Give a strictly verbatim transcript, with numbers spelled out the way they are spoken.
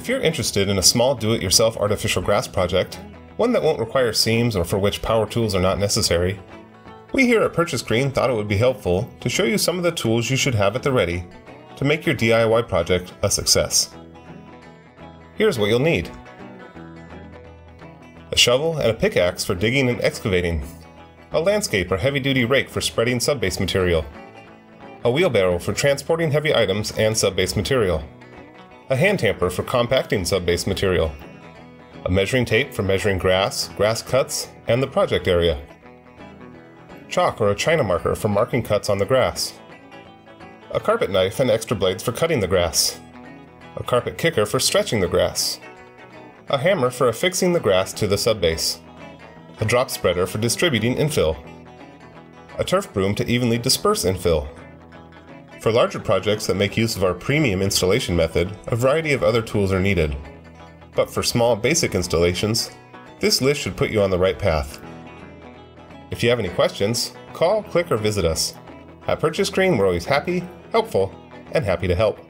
If you're interested in a small do-it-yourself artificial grass project, one that won't require seams or for which power tools are not necessary, we here at Purchase Green thought it would be helpful to show you some of the tools you should have at the ready to make your D I Y project a success. Here's what you'll need. A shovel and a pickaxe for digging and excavating, a landscape or heavy-duty rake for spreading subbase material, a wheelbarrow for transporting heavy items and subbase material, a hand hamper for compacting subbase material, a measuring tape for measuring grass, grass cuts, and the project area, chalk or a china marker for marking cuts on the grass, a carpet knife and extra blades for cutting the grass, a carpet kicker for stretching the grass, a hammer for affixing the grass to the subbase, a drop spreader for distributing infill, a turf broom to evenly disperse infill. For larger projects that make use of our premium installation method, a variety of other tools are needed. But for small, basic installations, this list should put you on the right path. If you have any questions, call, click, or visit us. At Purchase Green, we're always happy, helpful, and happy to help.